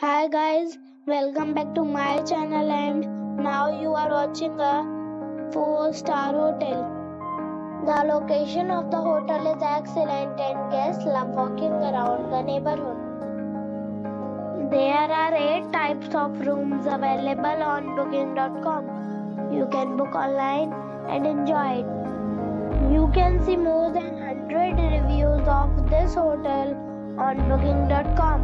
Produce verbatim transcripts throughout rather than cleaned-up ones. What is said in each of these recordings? Hi guys, welcome back to my channel, and now you are watching a four star hotel. The location of the hotel is excellent and guests love walking around the neighborhood. There are eight types of rooms available on booking dot com. You can book online and enjoy it. You can see more than one hundred reviews of this hotel on booking dot com.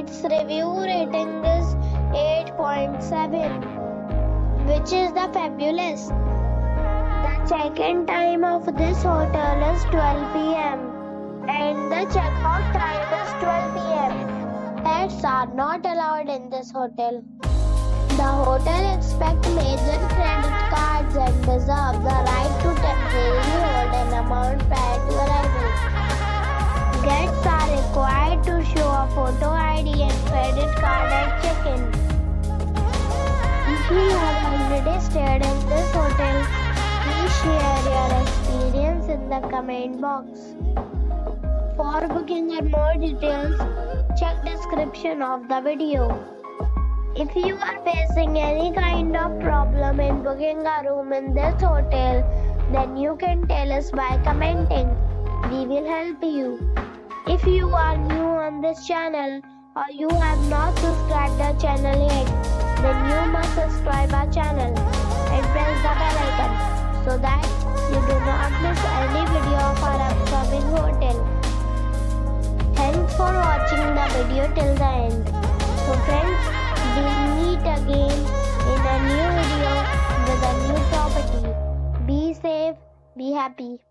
Its review rating is eight point seven, which is the fabulous. The check-in time of this hotel is twelve p m and the check-out time is twelve p m Pets are not allowed in this hotel. The hotel expects major credit cards and reserves the right to temporarily hold an amount prior to arrival. Guests are required to show a photo I D and credit card at check-in. If you have already stayed in this hotel, please share your experience in the comment box. For booking and more details, check description of the video. If you are facing any kind of problem in booking a room in this hotel, then you can tell us by commenting. We will help you. If you are new on this channel or you have not subscribed our channel yet, then you must subscribe our channel and press the bell icon so that you do not miss any video of our upcoming hotel. Thanks for watching the video till the end. So friends, we meet again in a new video with a new property. Be safe, be happy.